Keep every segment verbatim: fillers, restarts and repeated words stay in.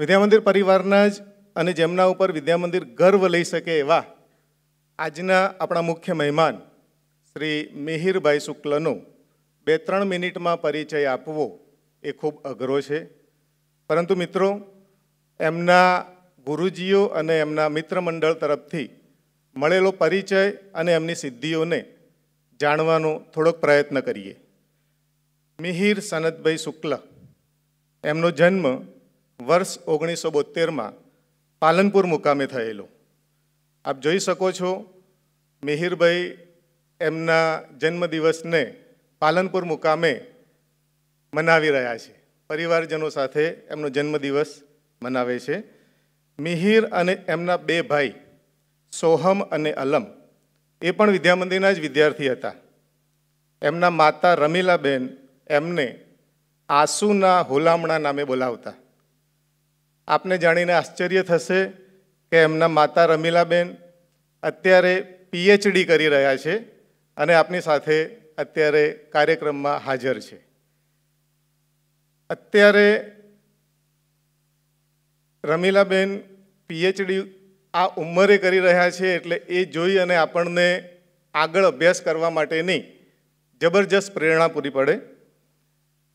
વિદ્યા મંદિર પરિવારના જ અને જેમના ઉપર વિદ્યા મંદિર ગર્વ લઈ શકે એવા આજના આપણા મુખ્ય મહેમાન શ્રી મિહિરભાઈ શુક્લનો બે ત્રણ મિનિટમાં પરિચય આપવો એ ખૂબ અઘરો છે, પરંતુ મિત્રો એમના ગુરુજીઓ અને એમના મિત્ર મંડળ તરફથી મળેલો પરિચય અને એમની સિદ્ધિઓને જાણવાનો થોડોક પ્રયત્ન કરીએ. મિહિર સનતભાઈ શુક્લ, એમનો જન્મ વર્ષ ઓગણીસો બોતેરમાં પાલનપુર મુકામે થયેલો. આપ જોઈ શકો છો મિહિરભાઈ એમના જન્મદિવસને પાલનપુર મુકામે મનાવી રહ્યા છે, પરિવારજનો સાથે એમનો જન્મદિવસ મનાવે છે. મિહિર અને એમના બે ભાઈ સોહમ અને અલમ એ પણ વિદ્યા મંદિરના જ વિદ્યાર્થી હતા. એમના માતા રમીલાબેન એમને આંસુના હોલામણા નામે બોલાવતા. આપને જાણીને આશ્ચર્ય થશે કે એમના માતા રમીલાબેન અત્યારે પીએચડી કરી રહ્યા છે અને આપની સાથે અત્યારે કાર્યક્રમમાં હાજર છે. અત્યારે રમીલાબેન પીએચડી આ ઉંમરે કરી રહ્યા છે, એટલે એ જોઈ અને આપણને આગળ અભ્યાસ કરવા માટેની જબરજસ્ત પ્રેરણા પૂરી પડે.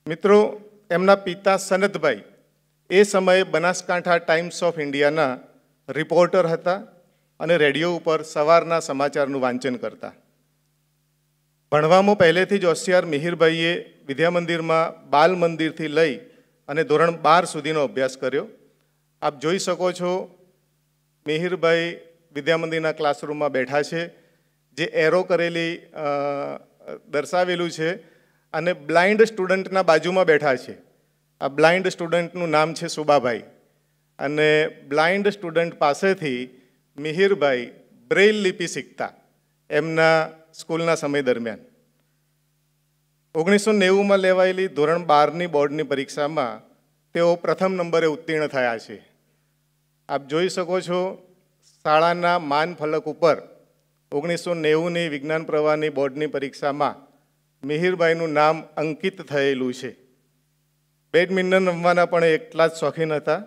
મિત્રો, એમના પિતા સનતભાઈ એ સમયે બનાસકાંઠા ટાઈમ્સ ઓફ ઇન્ડિયાના રિપોર્ટર હતા અને રેડિયો ઉપર સવારના સમાચારનું વાંચન કરતા. ભણવામાં પહેલેથી જ હોશિયાર મિહિરભાઈએ વિદ્યા મંદિરમાં બાલ મંદિરથી લઈ અને ધોરણ બાર સુધીનો અભ્યાસ કર્યો. આપ જોઈ શકો છો મિહિરભાઈ વિદ્યા મંદિરના ક્લાસરૂમમાં બેઠા છે, જે એરો કરેલી દર્શાવેલું છે, અને બ્લાઇન્ડ સ્ટુડન્ટના બાજુમાં બેઠા છે. આ બ્લાઇન્ડ સ્ટુડન્ટનું નામ છે સુબાભાઈ, અને બ્લાઇન્ડ સ્ટુડન્ટ પાસેથી મિહિરભાઈ બ્રેઇલ લિપિ શીખતા એમના સ્કૂલના સમય દરમિયાન. ઓગણીસો નેવુંમાં લેવાયેલી ધોરણ બારની બોર્ડની પરીક્ષામાં તેઓ પ્રથમ નંબરે ઉત્તીર્ણ થયા છે. આપ જોઈ શકો છો શાળાના માન ફલક ઉપર ઓગણીસો નેવુંની વિજ્ઞાન પ્રવાહની બોર્ડની પરીક્ષામાં મિહિરભાઈનું નામ અંકિત થયેલું છે. બેડમિન્ટન રમવાના પણ એટલા જ શોખીન હતા.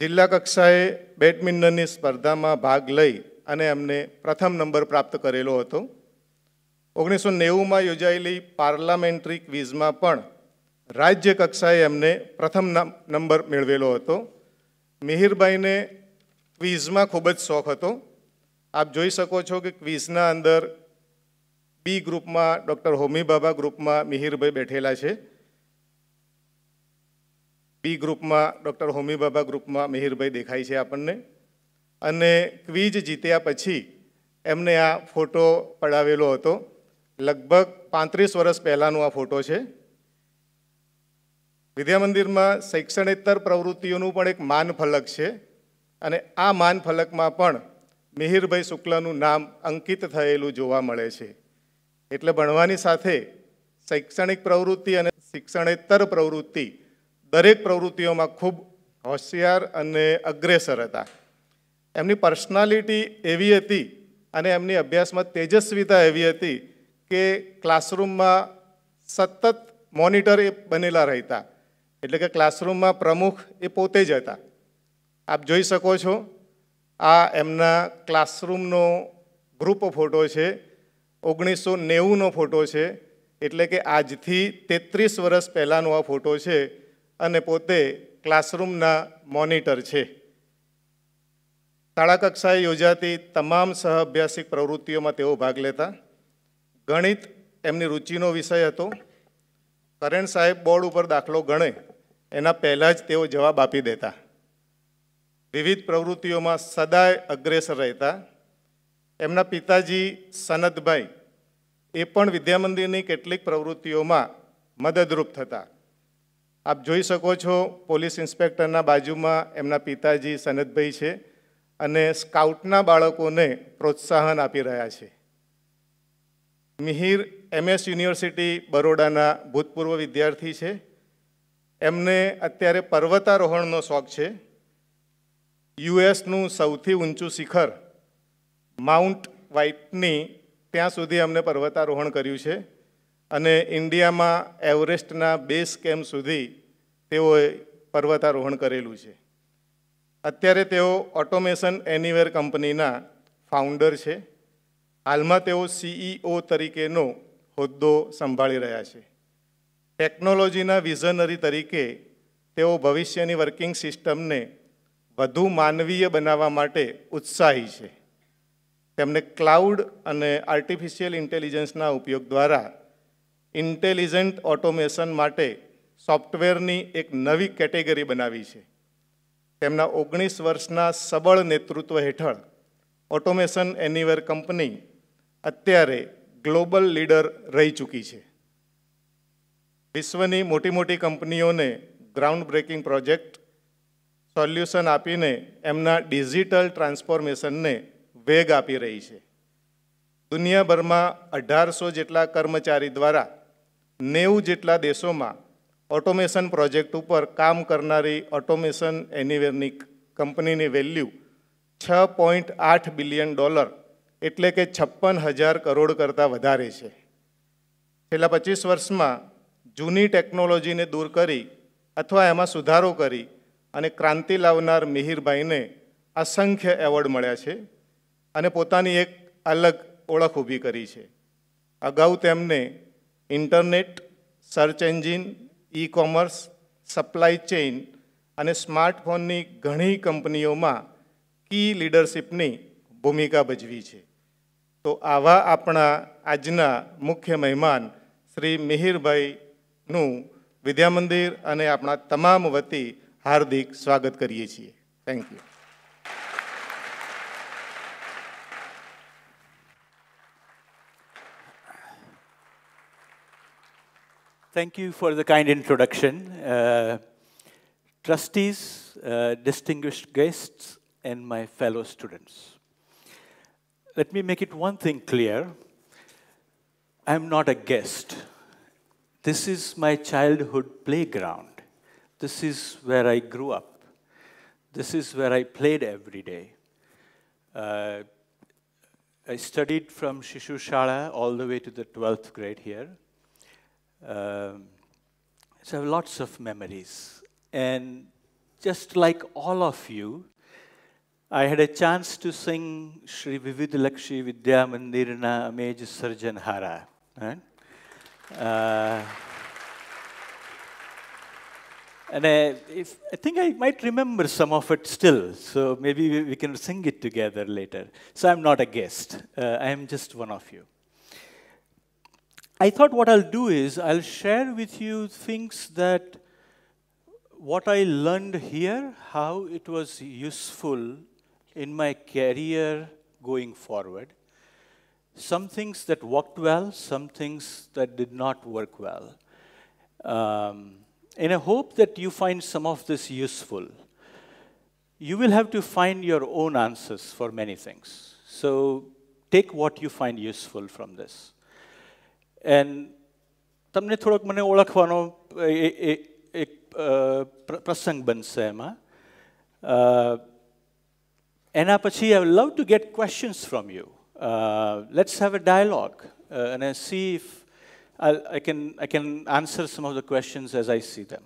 જિલ્લા કક્ષાએ બેડમિન્ટનની સ્પર્ધામાં ભાગ લઈ અને એમને પ્રથમ નંબર પ્રાપ્ત કરેલો હતો. ઓગણીસો નેવુંમાં યોજાયેલી પાર્લામેન્ટરી ક્વિઝમાં પણ રાજ્ય કક્ષાએ એમને પ્રથમ નંબર મેળવેલો હતો. મિહિરભાઈને ક્વિઝમાં ખૂબ જ શોખ હતો. આપ જોઈ શકો છો કે ક્વિઝના અંદર બી ગ્રુપમાં ડૉક્ટર હોમી બાબા ગ્રુપમાં મિહિરભાઈ બેઠેલા છે. બી ગ્રુપમાં ડૉક્ટર હોમી બાબા ગ્રુપમાં મિહિરભાઈ દેખાય છે આપણને. અને ક્વિઝ જીત્યા પછી એમને આ ફોટો પડાવેલો હતો. લગભગ પાંત્રીસ વર્ષ પહેલાંનો આ ફોટો છે. વિદ્યા મંદિરમાં શૈક્ષણેતર પ્રવૃત્તિઓનું પણ એક માનફલક છે, અને આ માનફલકમાં પણ મિહિરભાઈ શુક્લનું નામ અંકિત થયેલું જોવા મળે છે. એટલે ભણવાની સાથે શૈક્ષણિક પ્રવૃત્તિ અને શિક્ષણેતર પ્રવૃત્તિ દરેક પ્રવૃત્તિઓમાં ખૂબ હોશિયાર અને અગ્રેસર હતા. એમની પર્સનાલિટી એવી હતી અને એમની અભ્યાસમાં તેજસ્વીતા એવી હતી કે ક્લાસરૂમમાં સતત મોનિટર એ બનેલા રહેતા, એટલે કે ક્લાસરૂમમાં પ્રમુખ એ પોતે જ હતા. આપ જોઈ શકો છો આ એમના ક્લાસરૂમનો ગ્રુપ ફોટો છે. ઓગણીસો નેવુંનો ફોટો છે, એટલે કે આજથી તેત્રીસ વર્ષ પહેલાંનો આ ફોટો છે, અને પોતે ક્લાસરૂમના મોનિટર છે. શાળા કક્ષાએ યોજાતી તમામ સહઅભ્યાસિક પ્રવૃત્તિઓમાં તેઓ ભાગ લેતા. ગણિત એમની રુચિનો વિષય હતો. કરણ સાહેબ બોર્ડ ઉપર દાખલો ગણે એના પહેલાં જ તેઓ જવાબ આપી દેતા. વિવિધ પ્રવૃત્તિઓમાં સદાય અગ્રેસર રહેતા. એમના પિતાજી સનતભાઈ એ પણ વિદ્યા મંદિરની કેટલીક પ્રવૃત્તિઓમાં મદદરૂપ થતા. આપ જોઈ શકો છો પોલીસ ઇન્સ્પેક્ટરના બાજુમાં એમના પિતાજી સનતભાઈ છે અને સ્કાઉટના બાળકોને પ્રોત્સાહન આપી રહ્યા છે. મિહિર એમએસ યુનિવર્સિટી બરોડાના ભૂતપૂર્વ વિદ્યાર્થી છે. એમને અત્યારે પર્વતારોહણનો શોખ છે. યુએસનું સૌથી ઊંચું શિખર માઉન્ટ વ્હાઇટની ત્યાં સુધી એમને પર્વતારોહણ કર્યું છે, અને ઇન્ડિયામાં એવરેસ્ટના બેઝ કેમ્પ સુધી તેઓએ પર્વતારોહણ કરેલું છે. અત્યારે તેઓ ઓટોમેશન એનીવેર કંપનીના ફાઉન્ડર છે. હાલમાં તેઓ સીઈઓ તરીકેનો હોદ્દો સંભાળી રહ્યા છે. ટેકનોલોજીના વિઝનરી તરીકે તેઓ ભવિષ્યની વર્કિંગ સિસ્ટમને વધુ માનવીય બનાવવા માટે ઉત્સાહી છે. તેમણે ક્લાઉડ અને આર્ટિફિશિયલ ઇન્ટેલિજન્સના ઉપયોગ દ્વારા ઇન્ટેલિજન્ટ ઓટોમેશન માટે સોફ્ટવેરની એક નવી કેટેગરી બનાવી છે. તેમના ઓગણીસ વર્ષના સબળ નેતૃત્વ હેઠળ ઓટોમેશન એનીવેર કંપની અત્યારે ગ્લોબલ લીડર રહી ચૂકી છે. વિશ્વની મોટી મોટી કંપનીઓને ગ્રાઉન્ડ બ્રેકિંગ પ્રોજેક્ટ સોલ્યુશન આપીને એમના ડિજિટલ ટ્રાન્સફોર્મેશનને વેગ આપી રહી છે. દુનિયાભરમાં અઢારસો જેટલા કર્મચારી દ્વારા નેવું જેટલા દેશોમાં ઓટોમેશન પ્રોજેક્ટ ઉપર કામ કરનારી ઓટોમેશન એનીવેરની કંપનીની વેલ્યુ છ પોઈન્ટ આઠ બિલિયન ડોલર એટલે કે છપ્પન હજાર કરોડ કરતાં વધારે છે. છેલ્લા પચીસ વર્ષમાં જૂની ટેકનોલોજીને દૂર કરી અથવા એમાં સુધારો કરી અને ક્રાંતિ લાવનાર મિહિરભાઈને અસંખ્ય એવોર્ડ મળ્યા છે અને પોતાની એક અલગ ઓળખ ઊભી કરી છે. અગાઉ તેમને internet, search engine, e commerce, supply chain અને સ્માર્ટફોનની ઘણી કંપનીઓમાં કી લીડરશીપની ભૂમિકા ભજવી છે. તો આવા આપણા આજના મુખ્ય મહેમાન શ્રી મિહિરભાઈનું વિદ્યા મંદિર અને આપણા તમામ વતી હાર્દિક સ્વાગત કરીએ છીએ. Thank you. Thank you for the kind introduction. Uh, trustees, uh, distinguished guests, and my fellow students. Let me make it one thing clear. I'm not a guest. This is my childhood playground. This is where I grew up. This is where I played every day. Uh, I studied from Shishu Shala all the way to the twelfth grade here. Um, so I have lots of memories, and just like all of you, I had a chance to sing Shri Vividh Lakshmi Vidya Mandirna Amej Sarjan Hara. Right? Uh, and I, if, I think I might remember some of it still, so maybe we, we can sing it together later. So I'm not a guest, uh, I am just one of you. I thought what I'll do is I'll share with you things that what I learned here, how it was useful in my career going forward. Some things that worked well, some things that did not work well. Um, and I hope that you find some of this useful. You will have to find your own answers for many things. So take what you find useful from this. And તમને થોડોક મને ઓળખવાનો એક પ્રસંગ બનશે એમાં. એના પછી I would love to get questions from you. Let's have a dialogue અને see if I can I can answer some of the questions as I see them.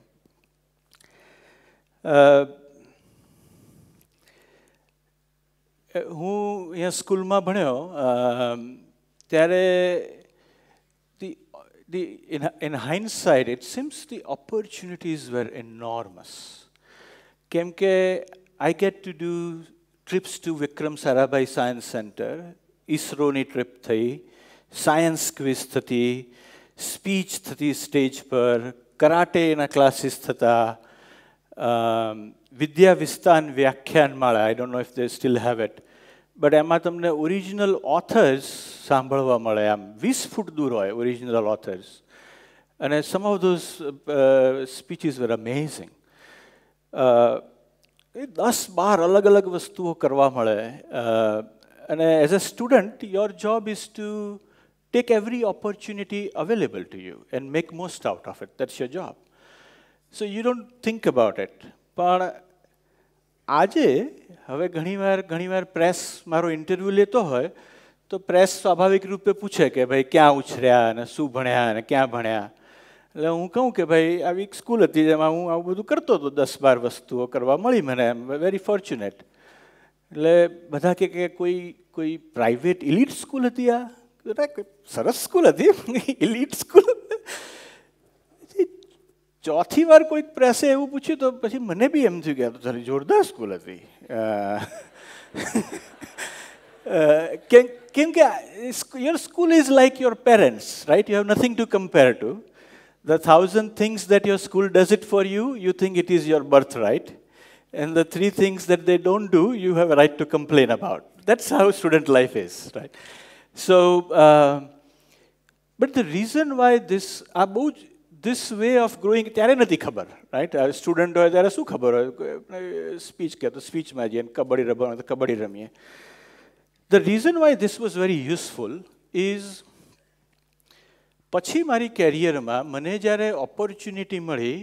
હું અહીંયા સ્કૂલમાં ભણ્યો ત્યારે The, in, in hindsight, it seems the opportunities were enormous. Kemke, I get to do trips to Vikram Sarabhai Science Center, ISROni trip thai, science quiz thati, speech thati stage par, karate na classes thata, um, Vidya Vistan Vyakyan Mala, I don't know if they still have it. But એમાં તમને original authors સાંભળવા મળે, આમ વીસ ફૂટ દૂર હોય original authors, અને some of those speeches were amazing. એ દસ બાર અલગ અલગ વસ્તુઓ કરવા મળે, અને as a student your job is to take every opportunity available to you and make most out of it. That's your job, so you don't think about it. પણ આજે હવે ઘણીવાર ઘણીવાર પ્રેસ મારો ઇન્ટરવ્યૂ લેતો હોય તો પ્રેસ સ્વાભાવિક રૂપે પૂછે કે ભાઈ ક્યાં ઉછર્યા અને શું ભણ્યા અને ક્યાં ભણ્યા. એટલે હું કહું કે ભાઈ આવી એક સ્કૂલ હતી જેમાં હું આવું બધું કરતો હતો, દસ બાર વસ્તુઓ કરવા મળી મને, એમ વેરી ફોર્ચ્યુનેટ. એટલે બધા કે કોઈ કોઈ પ્રાઇવેટ ઇલીટ સ્કૂલ હતી આ, સરસ સ્કૂલ હતી ઇલીટ સ્કૂલ. ચોથી વાર કોઈક પ્રેસે એવું પૂછ્યું તો પછી મને બી એમ થયું કે તારી જોરદાર સ્કૂલ હતી, કેમ કે your school is like your parents, right? You have nothing to compare to. The thousand things that your school does it for you, you think it is your birthright. And the three things that they don't do, you have a right to complain about. That's how student life is, right? So, uh, but the reason why this, about this way of growing, ત્યારે નથી ખબર, right? A student હોય ત્યારે શું ખબર હોય? Speech કે તો સ્પીચમાં જઈએ, કબડ્ડી રમવાનું તો કબડ્ડી રમીએ. The reason why this was very useful is, પછી મારી કેરિયરમાં મને જ્યારે ઓપોર્ચ્યુનિટી મળી,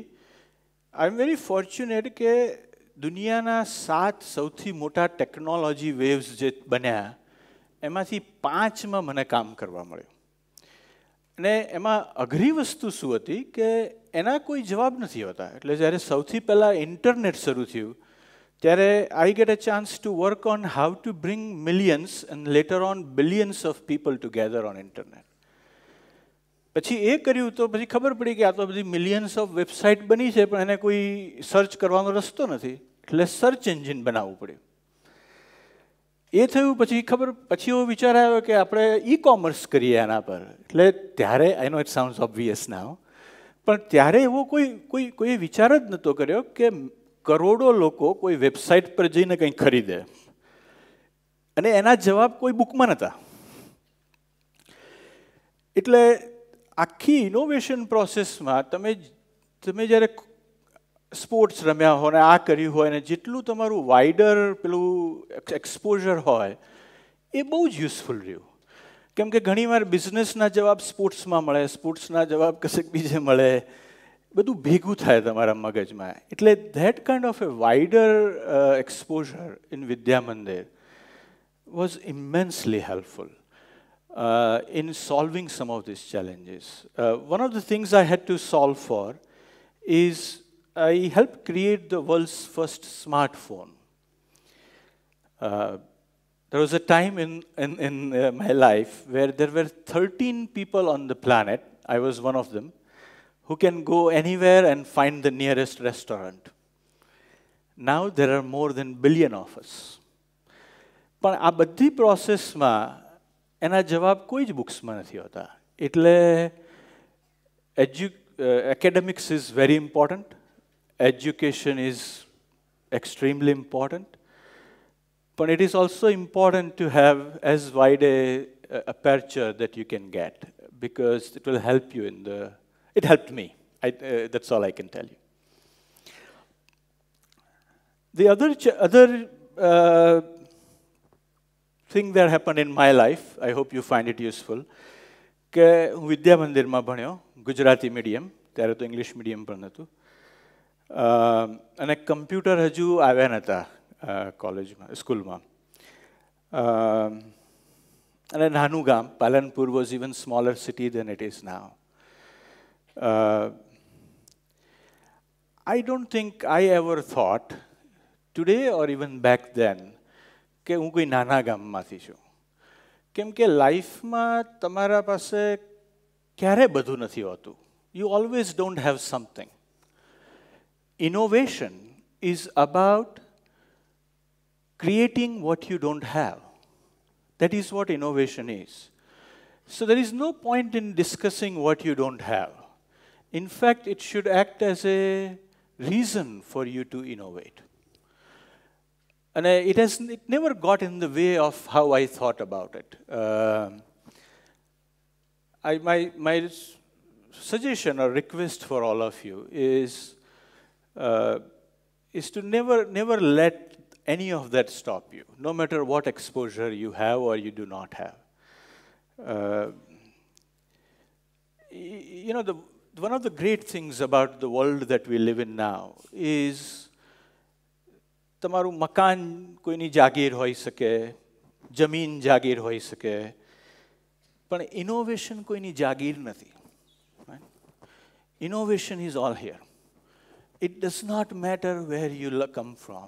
આઈ એમ વેરી ફોર્ચ્યુનેટ કે દુનિયાના સાત સૌથી મોટા ટેકનોલોજી વેવ્સ જે બન્યા એમાંથી પાંચમાં મને કામ કરવા મળ્યું. અને એમાં અઘરી વસ્તુ શું હતી કે એના કોઈ જવાબ નથી હોતા. એટલે જ્યારે સૌથી પહેલાં ઇન્ટરનેટ શરૂ થયું ત્યારે I get a chance to work on how to bring millions and later on billions of people together on internet. પછી એ કર્યું તો પછી ખબર પડી કે આ તો બધી મિલિયન્સ ઓફ વેબસાઇટ બની છે પણ એને કોઈ સર્ચ કરવાનો રસ્તો નથી, એટલે સર્ચ એન્જિન બનાવવું પડ્યું. એ થયું પછી ખબર, પછી એવો વિચાર આવ્યો કે આપણે ઈ કોમર્સ કરીએ એના પર. એટલે ત્યારે I know it sounds obvious now, પણ ત્યારે એવો કોઈ કોઈ કોઈ વિચાર જ નહોતો કર્યો કે કરોડો લોકો કોઈ વેબસાઇટ પર જઈને કંઈ ખરીદે, અને એના જવાબ કોઈ બુકમાં નહોતા. એટલે આખી ઇનોવેશન પ્રોસેસમાં તમે તમે જ્યારે સ્પોર્ટ્સ રમ્યા હોય ને આ કર્યું હોય ને, જેટલું તમારું વાઇડર પેલું એક્સપોઝર હોય એ બહુ જ યુઝફુલ રહ્યું. કેમ કે ઘણીવાર બિઝનેસના જવાબ સ્પોર્ટ્સમાં મળે, સ્પોર્ટ્સના જવાબ કશેક બીજે મળે, બધું ભેગું થાય તમારા મગજમાં. એટલે that kind of a wider exposure in Vidya Mandir was immensely helpful Uh, in solving some of these challenges. Uh, one of the things I had to solve for is I helped create the world's first smartphone. Uh, there was a time in, in, in uh, my life where there were thirteen people on the planet, I was one of them, who can go anywhere and find the nearest restaurant. Now there are more than a billion of us. But આ બધી પ્રોસેસમાં એના જવાબ કોઈ જ બુક્સમાં નથી હોતા. એટલે edu academics is very important, education is extremely important, પણ it is also important to have as wide a aperture that you can get, because it will help you in the, it help me, that's all I can tell you. The other other thing that happened in my life, I hope you find it useful, કે હું વિદ્યા મંદિરમાં ભણ્યો, Gujarati medium, ત્યારે તો English medium પણ નહોતું, અને computer હજુ આવ્યા નહોતા કોલેજમાં, સ્કૂલમાં. અને નાનું ગામ, Palanpur was even smaller city than it is now. I don't think I ever thought, today or even back then, કે હું કોઈ નાના ગામમાંથી છું. કેમ કે લાઈફમાં તમારા પાસે ક્યારે બધું નથી હોતું. You always don't have something. Innovation is about creating what you don't have. That is what innovation is. So there is no point in discussing what you don't have. In fact it should act as a reason for you to innovate. And it has it never got in the way of how I thought about it. Uh, I, my my suggestion or request for all of you is uh, is to never never let any of that stop you, no matter what exposure you have or you do not have. Uh, you know, the one of the great things about the world that we live in now is તમારું મકાન કોઈની જાગીર હોઈ શકે, જમીન જાગીર હોઈ શકે, પણ innovation કોઈની જાગીર નથી. Innovation is all here. It does not matter where you come from.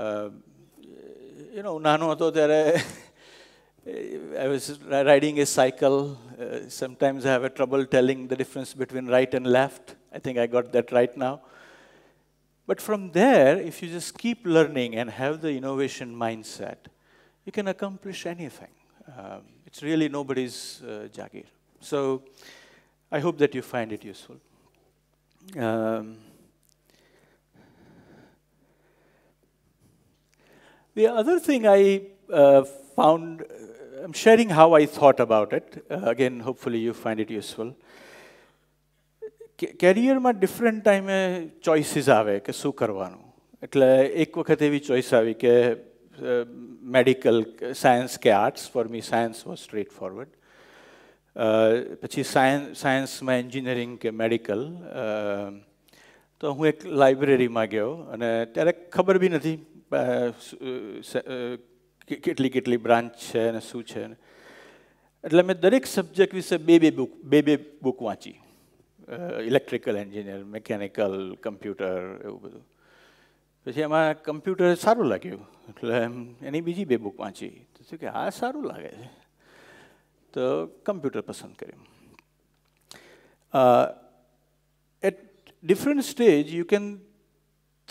Uh, you know, I was riding a cycle. Uh, sometimes I have a trouble telling the difference between right and left. I think I got that right now. But from there, if you just keep learning and have the innovation mindset, you can accomplish anything. Um, it's really nobody's uh, jagir. So I hope that you find it useful. Um, the other thing I uh, found, I'm sharing how I thought about it. Uh, again, hopefully you find it useful. Career માં different time choices આવે કે શું કરવાનું. એટલે એક વખત એવી choice આવી કે મેડિકલ સાયન્સ કે arts. For me science was straightforward. પછી સાયન્સ સાયન્સમાં એન્જિનિયરિંગ કે મેડિકલ. તો હું એક લાઇબ્રેરીમાં ગયો અને ત્યારે ખબર બી નથી કેટલી કેટલી બ્રાન્ચ છે અને શું છે. એટલે મેં દરેક સબ્જેક્ટ વિશે બે બે બુક બે બે બુક વાંચી. ઇલેક્ટ્રિકલ એન્જિનિયર, મિકેનિકલ, કમ્પ્યુટર એવું બધું. પછી એમાં કમ્પ્યુટર સારું લાગ્યું એટલે એની બીજી બે બુક વાંચી. તો કે આ સારું લાગે છે તો કમ્પ્યુટર પસંદ કર્યું. At different stage you can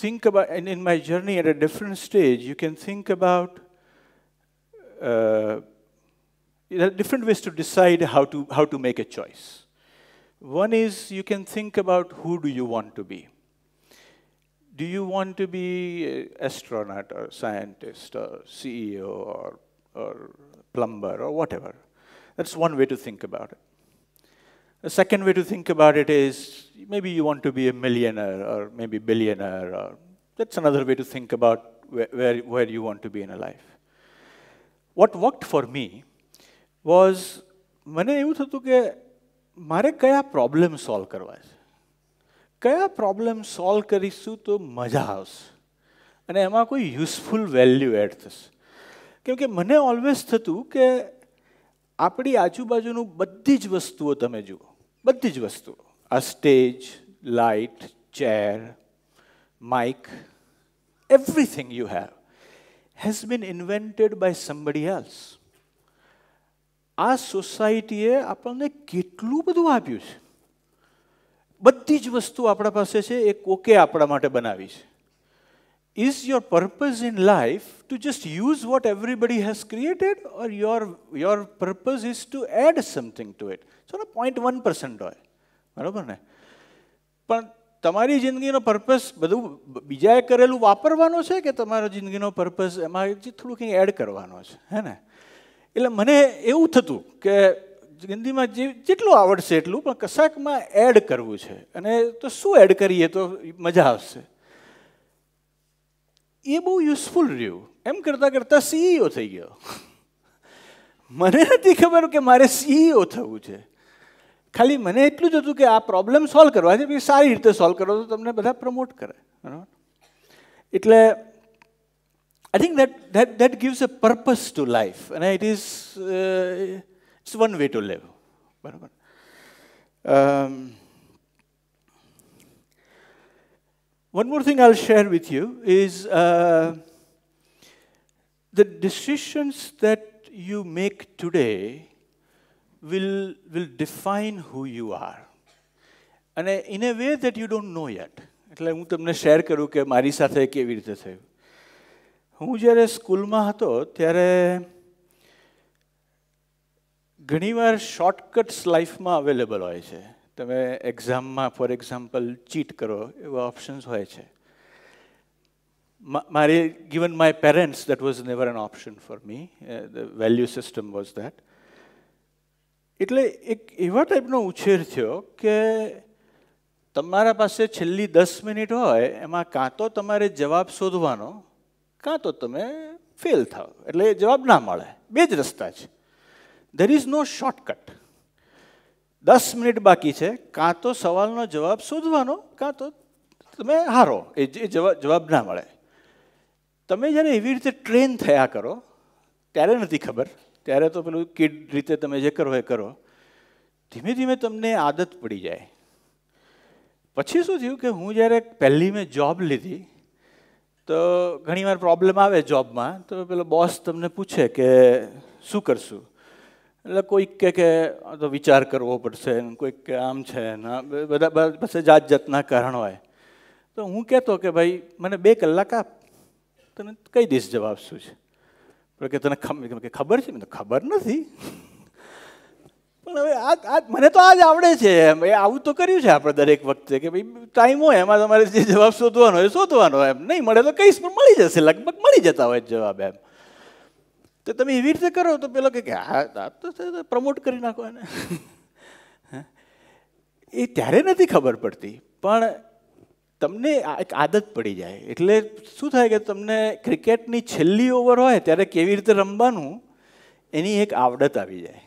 think about, in my journey at a different stage you can think about, there are different ways to decide how to, how to make a choice. One is you can think about who do you want to be. Do you want to be an astronaut or scientist or C E O or, or plumber or whatever? That's one way to think about it. A second way to think about it is maybe you want to be a millionaire or maybe billionaire. Or that's another way to think about where, where, where you want to be in a life. What worked for me was, મને એવું થતું કે મારે કયા problem solve કરવા છે, કયા problem solve કરીશું તો મજા આવશે અને એમાં કોઈ યુઝફુલ વેલ્યુ એડ થશે. કેમ કે મને ઓલવેઝ થતું કે આપણી આજુબાજુનું બધી જ વસ્તુઓ તમે જુઓ, બધી જ વસ્તુઓ, આ stage, light, chair, mic, everything you have has been invented by somebody else. આ સોસાયટીએ આપણને કેટલું બધું આપ્યું છે. બધી જ વસ્તુ આપણા પાસે છે એ કોકે આપણા માટે બનાવી છે. Is your purpose in life to just use what everybody has created, or your your purpose is to add something to it? So point one percent હોય, બરાબર ને? પણ તમારી જિંદગીનો પર્પઝ બધું બીજાએ કરેલું વાપરવાનો છે કે તમારો જિંદગીનો પર્પઝ એમાં જે થોડું કંઈ એડ કરવાનો છે, હે ને? એટલે મને એવું થતું કે જિંદગીમાં જે જેટલું આવડશે એટલું પણ કશાકમાં એડ કરવું છે, અને તો શું એડ કરીએ તો મજા આવશે. એ બહુ યુઝફુલ રહ્યું. એમ કરતાં કરતાં સીઈઓ થઈ ગયો. મને નથી ખબર કે મારે સીઈઓ થવું છે. ખાલી મને એટલું જ હતું કે આ પ્રોબ્લેમ સોલ્વ કરવા છે, પછી સારી રીતે સોલ્વ કરો તો તમને બધા પ્રમોટ કરે, બરાબર? એટલે I think that, that, that gives a purpose to life, and it is uh, it's one way to live. Um, one more thing I'll share with you is uh, the decisions that you make today will, will define who you are, and uh, in a way that you don't know yet. એટલે હું તમને share કરું કે મારી સાથે કેવી રીતે થયું. હું જ્યારે સ્કૂલમાં હતો ત્યારે ઘણીવાર શોર્ટકટ્સ લાઈફમાં અવેલેબલ હોય છે. તમે એક્ઝામમાં ફોર એક્ઝામ્પલ ચીટ કરો એવા ઓપ્શન્સ હોય છે. મારે given my parents that was never an option for me. The value system was that. એટલે એક એવા ટાઈપનો ઉછેર થયો કે તમારા પાસે છેલ્લી દસ મિનિટ હોય એમાં કાં તો તમારે જવાબ શોધવાનો, કાં તો તમે ફેલ થાવ, એટલે જવાબ ના મળે. બે જ રસ્તા છે. There is no shortcut. દસ મિનિટ બાકી છે, કાં તો સવાલનો જવાબ શોધવાનો, કાં તો તમે હારો, એ જવાબ ના મળે. તમે જ્યારે એવી રીતે ટ્રેન થયા કરો ત્યારે નથી ખબર, ત્યારે તો પેલું કિડ રીતે તમે જે કરો એ કરો. ધીમે ધીમે તમને આદત પડી જાય. પછી શું થયું કે હું જ્યારે પહેલી મેં જોબ લીધી તો ઘણી વાર પ્રોબ્લેમ આવે જોબમાં તો પેલો બોસ તમને પૂછે કે શું કરશું એટલે કોઈક કે કે તો વિચાર કરવો પડશે ને કોઈક કે આમ છે ને બધા પાસે જાત જાતના કારણ હોય તો હું કહેતો કે ભાઈ મને બે કલાક આપ તને કહી દઈશ જવાબ શું છે પણ કે તને ખબર છે મને ખબર નથી પણ હવે આ આ મને તો આજ આવડે છે એમ એ આવું તો કર્યું છે આપણે દરેક વખતે કે ભાઈ ટાઈમ હોય એમાં તમારે જે જવાબ શોધવાનો હોય શોધવાનો એમ નહીં મળે તો કહીશ પણ મળી જશે લગભગ મળી જતા હોય જવાબ એમ તો તમે એવી રીતે કરો તો પેલો કે આ તો પ્રમોટ કરી નાખો એને એ ત્યારે નથી ખબર પડતી પણ તમને એક આદત પડી જાય એટલે શું થાય કે તમને ક્રિકેટની છેલ્લી ઓવર હોય ત્યારે કેવી રીતે રમવાનું એની એક આવડત આવી જાય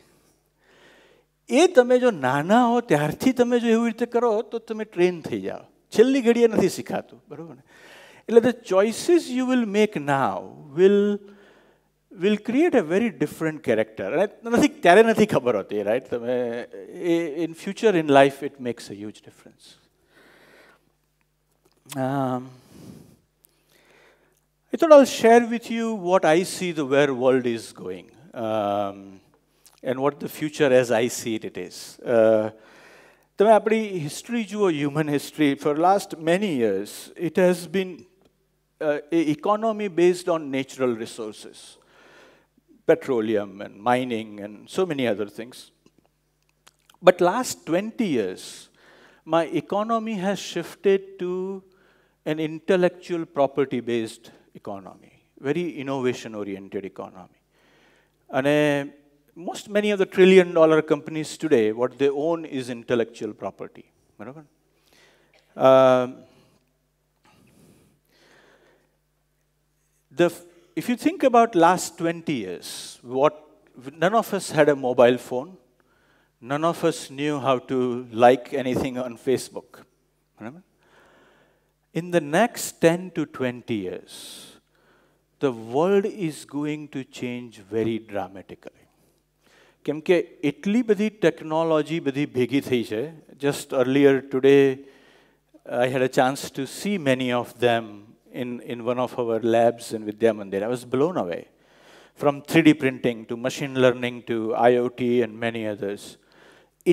એ તમે જો નાના હો ત્યારથી તમે જો એવી રીતે કરો તો તમે ટ્રેન થઈ જાઓ છેલ્લી ઘડીએ નથી શીખાતું બરાબર ને એટલે the choices you will make now will will create a very different character. Nothing, ત્યારે નથી ખબર હોતી, right? તમે in future in life it makes a huge difference. Um, I thought I'll share with you what I see the where world is going, um, and what the future as I see it it is. તમે આપણી history જુઓ, human history for last many years it has been uh, a economy based on natural resources. Petroleum and mining and so many other things. But last twenty years, my economy has shifted to an intellectual property-based economy, very innovation-oriented economy. And uh, most many of the trillion-dollar companies today, what they own is intellectual property. Uh, the If you think about last twenty years, what, none of us had a mobile phone. None of us knew how to like anything on Facebook. In the next ten to twenty years, the world is going to change very dramatically. Kyunki itli badhi technology badhi bhegi thai chhe. Just earlier today, I had a chance to see many of them In, in one of our labs in Vidya Mandirna. I was blown away. From three D printing to machine learning to I O T and many others.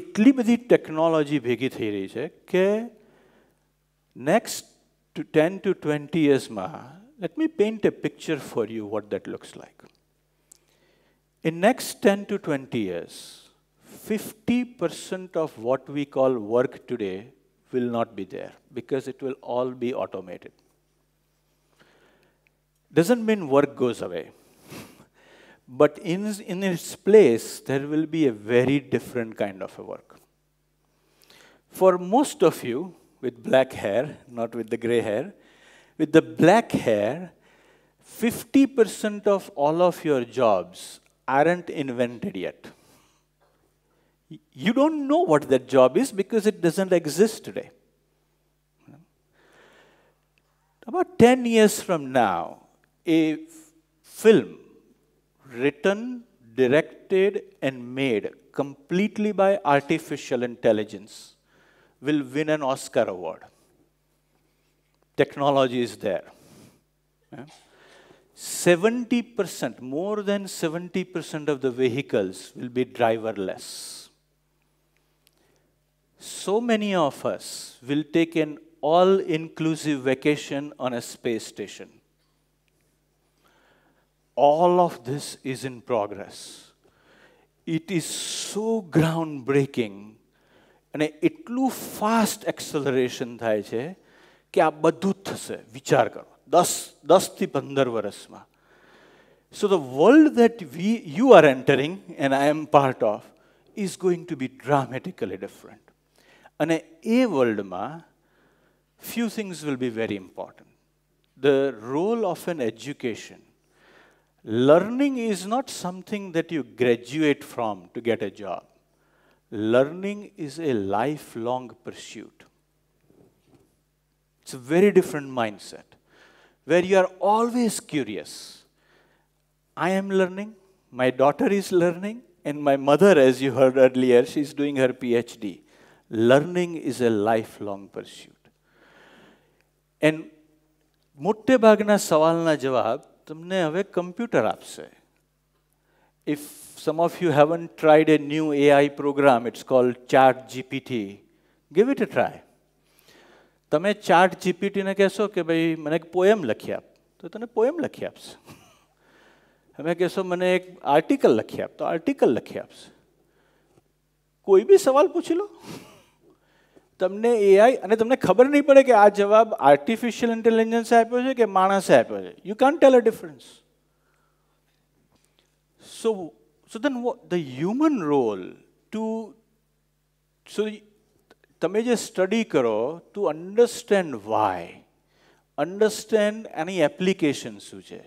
Itli badhi technology bhegi thai rahi che ke next to ten to twenty years ma, let me paint a picture for you what that looks like. In next ten to twenty years, fifty percent of what we call work today will not be there because it will all be automated. Doesn't mean work goes away. But in, in its place, there will be a very different kind of a work. For most of you, with black hair, not with the gray hair, with the black hair, fifty percent of all of your jobs aren't invented yet. You don't know what that job is because it doesn't exist today. About ten years from now, a film written, directed, and made completely by artificial intelligence will win an Oscar award. Technology is there. seventy percent, more than seventy percent of the vehicles will be driverless. So many of us will take an all-inclusive vacation on a space station. All of this is in progress. It is so groundbreaking. And itlu fast acceleration થાય છે કે આ બધું થશે વિચાર કરો દસ થી પંદર વર્ષમાં. So the world that we you are entering and I am part of is going to be dramatically different. અને એ વર્લ્ડમાં few things will be very important. The role of an education. Learning is not something that you graduate from to get a job. Learning is a lifelong pursuit. It's a very different mindset, where you are always curious. I am learning, my daughter is learning, and my mother, as you heard earlier, she's doing her P H D. learning is a lifelong pursuit. And મોટે ભાગના સવાલના જવાબ તમને હવે computer આપશે. If some of you haven't tried a new A I program, it's called Chat G P T. Give it a try. તમે Chat G P T ને કહેશો કે ભાઈ મને એક પોએમ લખી આપ, તો તને પોએમ લખી આપશે. તમે કહેશો મને એક આર્ટિકલ લખી આપ, તો આર્ટિકલ લખી આપશે. કોઈ બી સવાલ પૂછી લો. તમને A I અને તમને ખબર નહીં પડે કે આ જવાબ આર્ટિફિશિયલ ઇન્ટેલિજન્સે આપ્યો છે કે માણસે આપ્યો છે. You can't tell a difference. So, so then what, the human role to, so તમે જે સ્ટડી કરો to understand why, understand any application શું છે,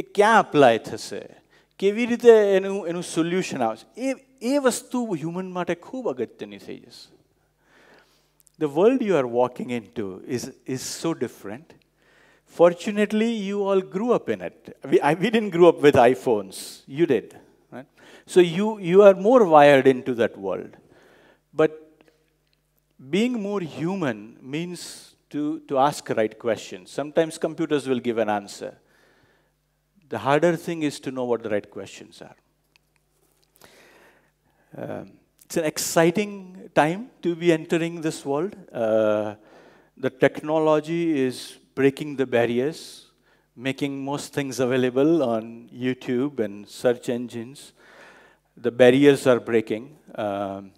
એ ક્યાં એપ્લાય થશે, કેવી રીતે એનું એનું સોલ્યુશન આવશે, એ એ વસ્તુ હ્યુમન માટે ખૂબ અગત્યની થઈ જશે. The world you are walking into is is so different. Fortunately, you all grew up in it. We, I, we didn't grow up with iPhones. You did, right? So you you are more wired into that world. But being more human means to to ask right questions. Sometimes computers will give an answer. The harder thing is to know what the right questions are. Um, It's an exciting time to be entering this world. Uh, the technology is breaking the barriers, making most things available on YouTube and search engines. The barriers are breaking. Um,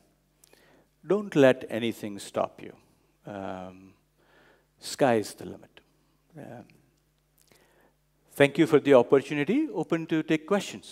don't let anything stop you. Um, sky is the limit. Um, thank you for the opportunity. Open to take questions.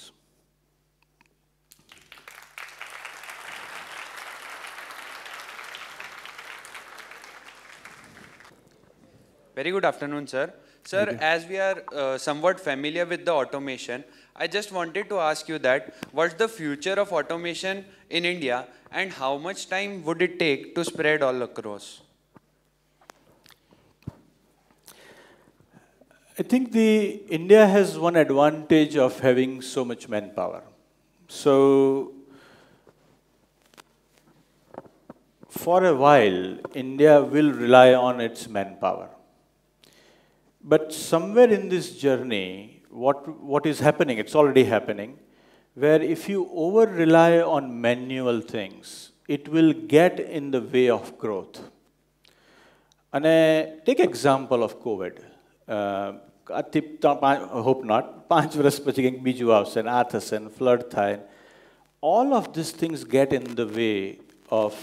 Very good afternoon, sir. Sir, okay. As we are uh, somewhat familiar with the automation, I just wanted to ask you that what's the future of automation in India and how much time would it take to spread all across? I think the India has one advantage of having so much manpower. So, for a while, India will rely on its manpower. But somewhere in this journey, what, what is happening, it's already happening, where if you over-rely on manual things, it will get in the way of growth. And I take example of COVID. Uh, I hope not. Flood. All of these things get in the way of,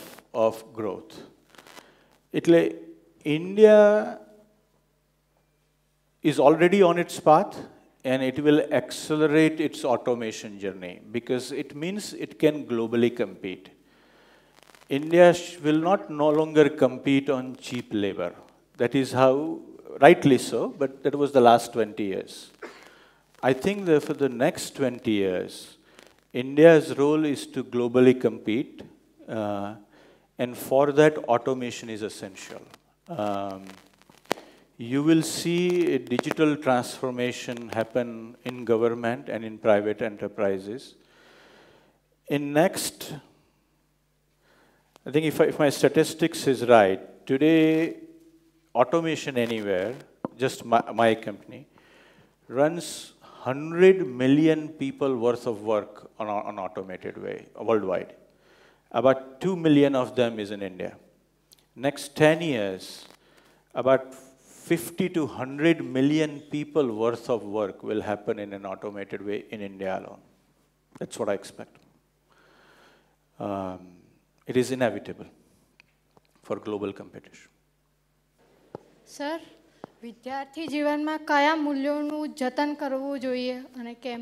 of growth. Itle India is already on its path, and it will accelerate its automation journey because it means it can globally compete. India will not no longer compete on cheap labor. That is how, rightly so, but that was the last twenty years. I think that for the next twenty years, India's role is to globally compete, uh, and for that, automation is essential. Um, You will see a digital transformation happen in government and in private enterprises. In next, I think if, I, if my statistics is right, today Automation Anywhere, just my, my company, runs one hundred million people worth of work on an automated way worldwide. About two million of them is in India. Next ten years, about fifty to one hundred million people worth of work will happen in an automated way in India alone. That's what I expect. Um, it is inevitable for global competition. Sir, વિદ્યાર્થી જીવનમાં કયા મૂલ્યોનું જતન કરવું જોઈએ અને કેમ?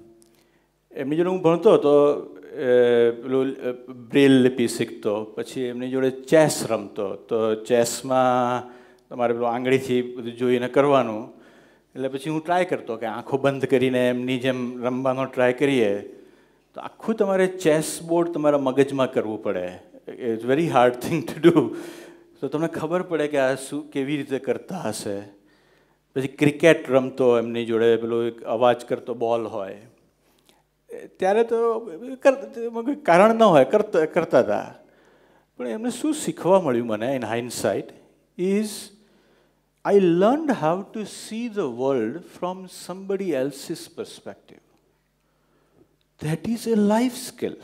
એમની જોડે હું ભણતો તો બ્રેલ લિપિ શીખતો, પછી એમની જોડે ચેસ રમતો. તો ચેસમાં તમારે પેલું આંગળીથી બધું જોઈને કરવાનું, એટલે પછી હું ટ્રાય કરતો કે આંખો બંધ કરીને એમની જેમ રમવાનો ટ્રાય કરીએ. તો આખું તમારે ચેસ બોર્ડ તમારા મગજમાં કરવું પડે. It's very hard thing to do. તો તમને ખબર પડે કે આ શું કેવી રીતે કરતા હશે. પછી ક્રિકેટ રમતો, એમની જોડે પેલો એક અવાજ કરતો બોલ હોય, ત્યારે તો કોઈ કારણ ન હોય, કરતા કરતા હતા. પણ એમને શું શીખવા મળ્યું મને in hindsight is I learned how to see the world from somebody else's perspective. That is a life skill.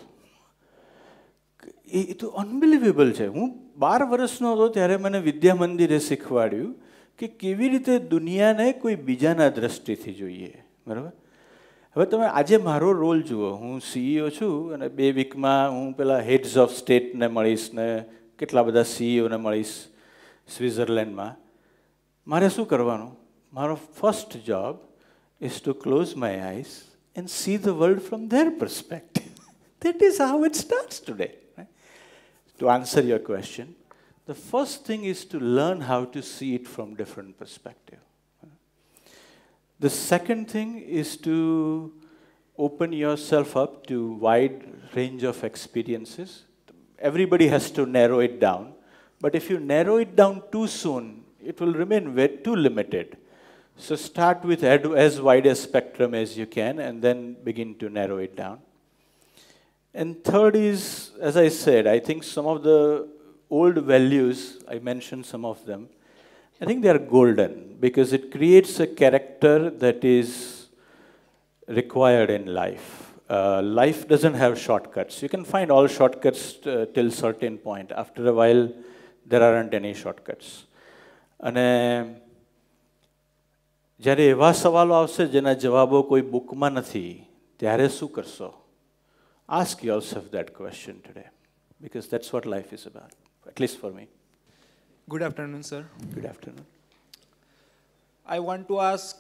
એ તો અનબિલિવેબલ છે. હું બાર વર્ષનો હતો ત્યારે મને વિદ્યા મંદિરે શીખવાડ્યું કે કેવી રીતે દુનિયાને કોઈ બીજાના દ્રષ્ટિથી જોઈએ. બરાબર. હવે તમે આજે મારો રોલ જુઓ, હું સીઈઓ છું અને બે વીકમાં હું પેલા હેડ્સ ઓફ સ્ટેટને મળીશ ને કેટલા બધા સીઈઓને મળીશ સ્વિટ્ઝરલેન્ડમાં. મારે શું કરવાનું? મારો first job is to close my eyes and see the world from their perspective. That is how it starts today. Right? To answer your question, the first thing is to learn how to see it from different perspective. The second thing is to open yourself up to wide range of experiences. Everybody has to narrow it down. But if you narrow it down too soon, it will remain way too limited. So start with as wide a spectrum as you can and then begin to narrow it down. And third is, as I said, I think some of the old values, I mentioned some of them, I think they are golden because it creates a character that is required in life. Uh, life doesn't have shortcuts. You can find all shortcuts uh, till certain point. After a while, there aren't any shortcuts. And uh, જ્યારે એવા સવાલો આવશે જેના જવાબો કોઈ બુકમાં નથી, ત્યારે શું કરશો? Ask yourself that question today, because that's what life is about, at least for me. Good afternoon sir. Good afternoon. I want to ask,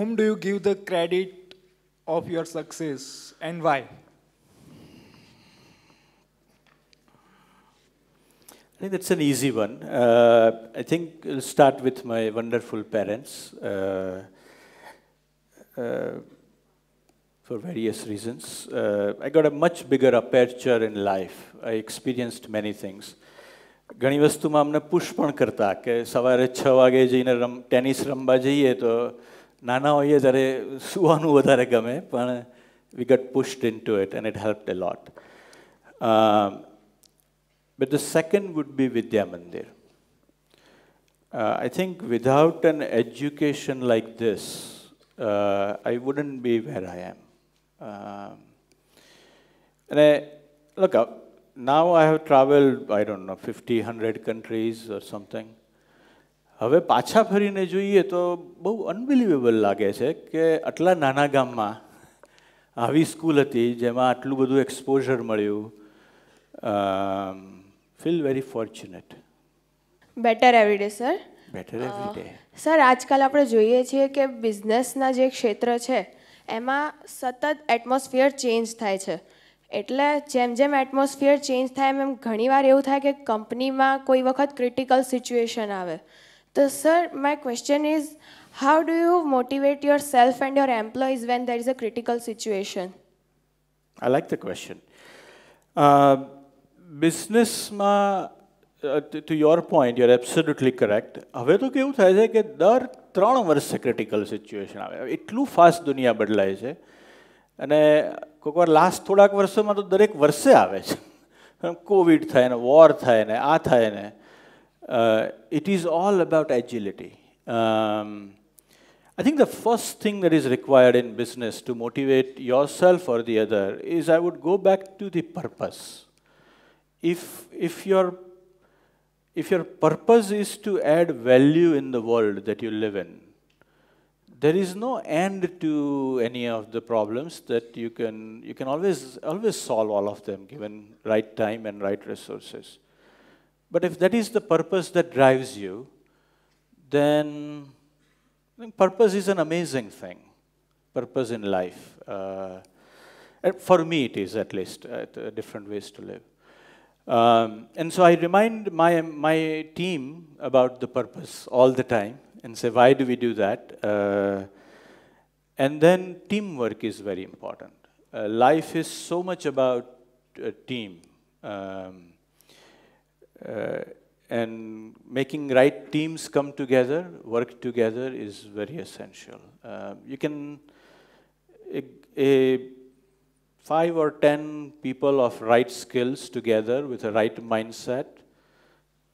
whom do you give the credit of your success and why? I think that's an easy one. Uh, I think I'll start with my wonderful parents uh, uh, for various reasons. Uh, I got a much bigger aperture in life. I experienced many things. ઘણી વસ્તુમાં અમને push પણ કરતા કે સવારે છ વાગે જઈને રમ ટેનિસ રમવા જઈએ તો નાના હોઈએ ત્યારે સુવાનું વધારે ગમે, પણ we got pushed into it and it helped a lot. Uh, But the second would be Vidya Mandir. Uh, I think without an education like this, uh, I wouldn't be where I am. Um, and I, look, uh, now I have traveled, I don't know, fifty, one hundred countries or something. હવે પાછા ફરીને જોઈએ તો બહુ unbelievable લાગે છે કે આટલા નાના ગામમાં આવી સ્કૂલ હતી જેમાં આટલું બધું એક્સપોઝર મળ્યું. Feel very fortunate. Better every day, sir. Better every day. Sir, આજકાલ આપણે જોઈએ છીએ કે બિઝનેસના જે ક્ષેત્ર છે એમાં સતત એટમોસ્ફિયર ચેન્જ થાય છે. એટલે જેમ જેમ એટમોસ્ફિયર ચેન્જ થાય એમ એમ ઘણીવાર એવું થાય કે કંપનીમાં કોઈ વખત ક્રિટિકલ સિચ્યુએશન આવે. તો sir, my question is how do you motivate yourself and your employees when there is a critical situation? I like the question. બિઝનેસમાં, to your point, you are absolutely correct. હવે તો કેવું થાય છે કે દર ત્રણ વર્ષે ક્રિટિકલ સિચ્યુએશન આવે. એટલું ફાસ્ટ દુનિયા બદલાય છે. અને કોઈક વાર લાસ્ટ થોડાક વર્ષોમાં તો દરેક વર્ષે આવે છે. કોવિડ થાય ને, વોર થાય ને, આ થાય ને. It is all about agility. I think the first thing that is required in business to motivate yourself or the other is, I would go back to the purpose. If, if, your, if your purpose is to add value in the world that you live in, there is no end to any of the problems that you can, you can always, always solve all of them given right time and right resources. But if that is the purpose that drives you, then I think purpose is an amazing thing. purpose in life. Uh, for me, it is at least, uh, different ways to live. Um, and so I remind my, my team about the purpose all the time and say, why do we do that? Uh, and then teamwork is very important. Uh, life is so much about a team. Um, uh, and making right teams come together, work together is very essential. Uh, you can, a, a five or ten people of right skills together with a right mindset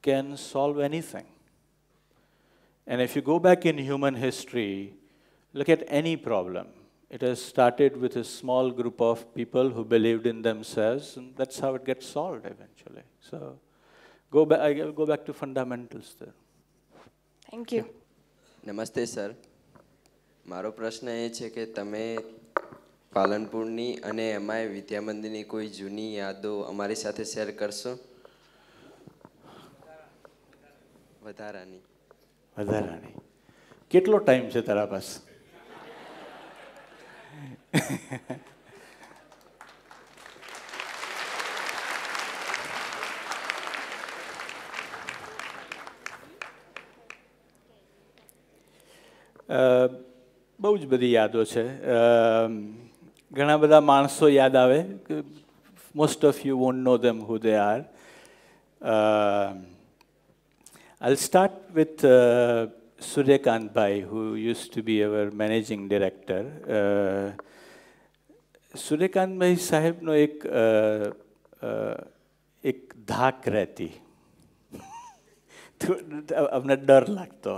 can solve anything. And if you go back in human history, look at any problem. It has started with a small group of people who believed in themselves, and that's how it gets solved eventually. So go back, I'll go back to fundamentals there. Thank you. Yeah. Namaste, sir. Maro prashna e che ke tame Palanpurni ane amaye Vidya Mandirni koi juni yado amari sathe share karso? Vadarani. Vadarani. Kitlo time che tara pas? બહુ જ બધી યાદો છે ઘણા બધા માણસો યાદ આવે most of you won't know them who they are I'll start with uh, Suryakant Bhai, who used to be our managing director. Uh, Suryakant Bhai Sahib no ek uh, uh, ek धाक रहती तो अपना डर लगता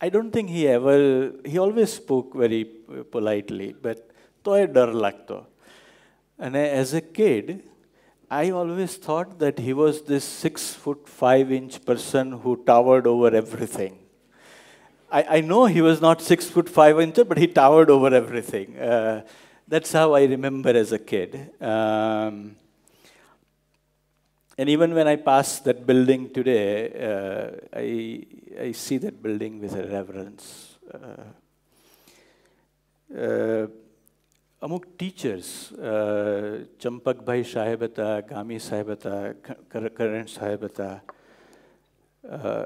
I don't think he ever, he always spoke very politely, but toy dar lagto. And as a kid, I always thought that he was this six foot five inch person who towered over everything. I, I know he was not six foot five inch, but he towered over everything. Uh, that's how I remember as a kid. Um, And even when I pass that building today, uh, I, I see that building with a reverence. Uh, uh, among teachers, uh, Champak Bhai Sahibata, Gami Sahibata, Karan Sahibata, uh,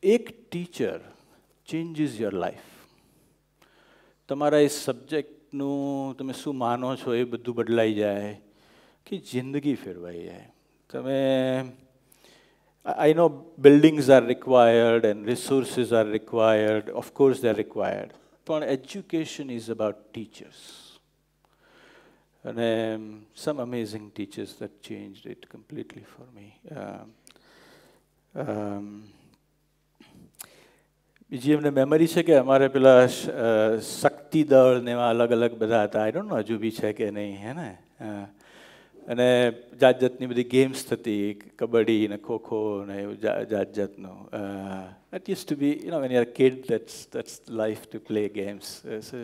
एक teacher changes your life. तुम्हारा इस subject no तुम्हें सुमानो छोए बद्दू बदलाई जाए कि जिंदगी फिर वही है. I know buildings are required and resources are required. Of course, they're required. But education is about teachers. And um, some amazing teachers that changed it completely for me. Um, um, I don't know if you અને જાત જાતની બધી games થતી કબડ્ડી ને ખો ખો ને જાત જાતનું that use to be you know when you are kid that's that's life to play games so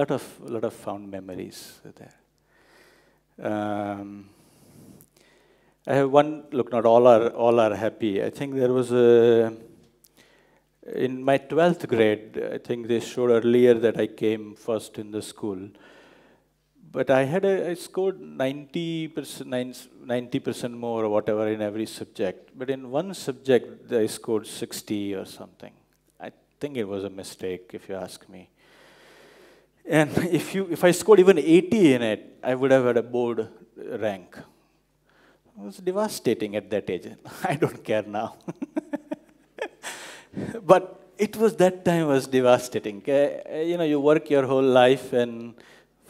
lot of lot of found memories there I have one look not all are all are happy I think there was a in my twelfth grade I think they showed earlier that I came first in the school. But I had a, I scored ninety percent more or whatever in every subject. But in one subject, I scored sixty or something. I think it was a mistake, if you ask me. And if, you, if I scored even eighty in it, I would have had a board rank. It was devastating at that age. I don't care now. But it was that time was devastating. You know, you work your whole life and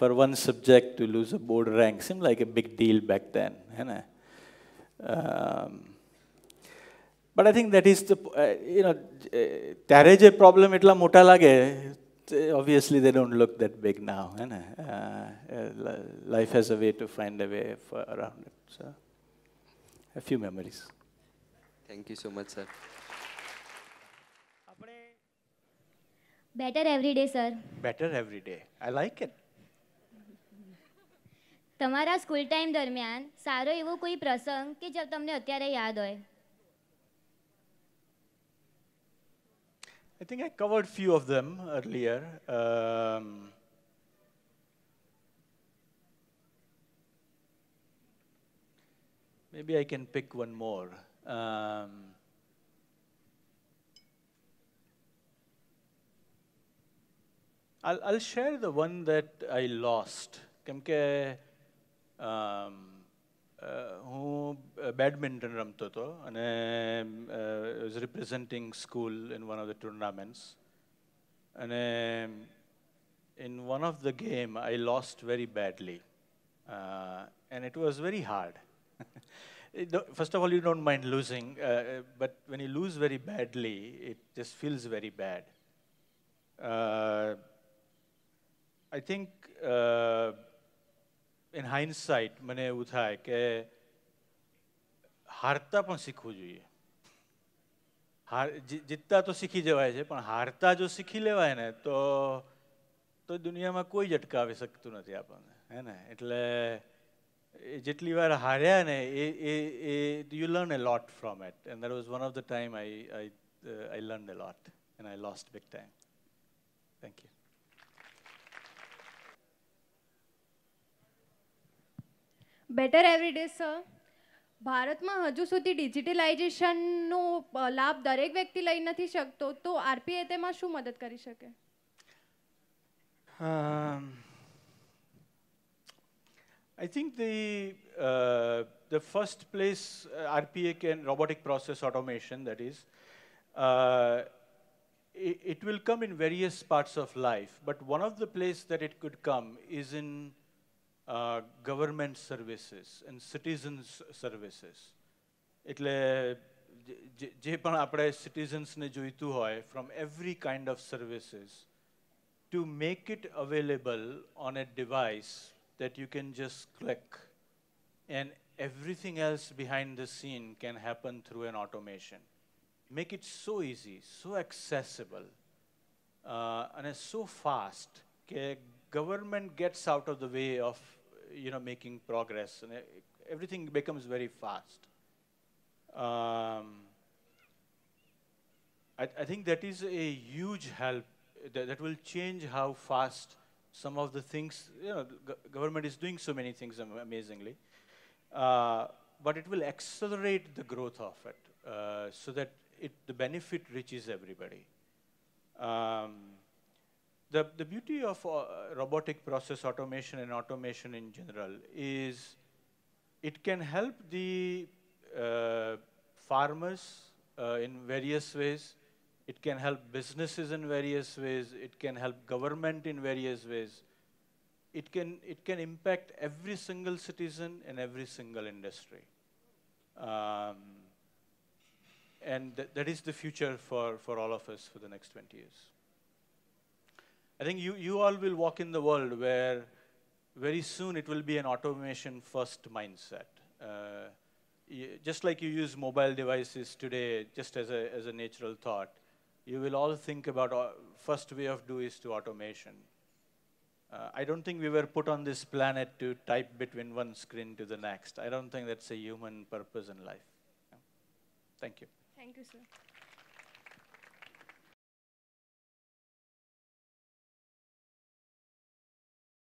for one subject to lose a board rank seemed like a big deal back then. Um, but I think that is the, uh, you know, ત્યારે જે problem એટલા મોટા લાગે, obviously they don't look that big now. Uh, life has a way to find a way for around it. So, a few memories. Thank you so much, sir. Better every day, sir. Better every day. I like it. તમારા school time દરમિયાન સારો એવો કોઈ પ્રસંગ કે જે તમને અત્યારે યાદ હોય? I think I covered few of them earlier. Um, maybe I can pick one more. Um, I'll, I'll share the one that I lost. Because I was badminton ramto and I was representing school in one of the tournaments. And I, in one of the game, I lost very badly, uh, and it was very hard. First of all, you don't mind losing, uh, but when you lose very badly, it just feels very bad. Uh, I think uh, in hindsight, mane એવું થાય કે હારતા પણ શીખવું જોઈએ. હાર જીતતા તો શીખી જવાય છે, પણ હારતા જો શીખી લેવાય ને તો તો દુનિયામાં કોઈ જ અટકાવી શકતું નથી આપણને, હે ને? એટલે જેટલી વાર હાર્યા ને એ એ એ you learn a lot from it, and that was one of the time I I uh, I learned a lot and I lost big time. Thank you. Better every day, sir. ભારતમાં હજુ સુધી ડિજિટલાઇઝેશનનો લાભ દરેક વ્યક્તિ લઈ નથી શકતો, તો આરપીએ તેમાં શું મદદ કરી શકે? I think the uh, the first place uh, R P A can, robotic process automation, that is, uh, it, it will come in various parts of life, but one of the place that it could come is in Uh, government services and citizens services. Itle je pan apne citizens ne joitu hoy from every kind of services to make it available on a device that you can just click, and everything else behind the scene can happen through an automation. Make it so easy, so accessible, uh, and so fast that government gets out of the way of, you know, making progress, and everything becomes very fast. Um, I, I think that is a huge help. That, that will change how fast some of the things, you know, government is doing so many things amazingly, uh, but it will accelerate the growth of it, uh, so that it, the benefit reaches everybody. Um, The, the beauty of uh, robotic process automation and automation in general is it can help the uh, farmers uh, in various ways, it can help businesses in various ways, it can help government in various ways, it can, it can impact every single citizen and every single industry. Um, and th that is the future for, for all of us for the next twenty years. I think you, you all will walk in the world where very soon it will be an automation-first mindset. Uh, just like you use mobile devices today just as a, as a natural thought, you will all think about uh, first way of do is to automation. Uh, I don't think we were put on this planet to type between one screen to the next. I don't think that's a human purpose in life. Yeah. Thank you. Thank you, sir.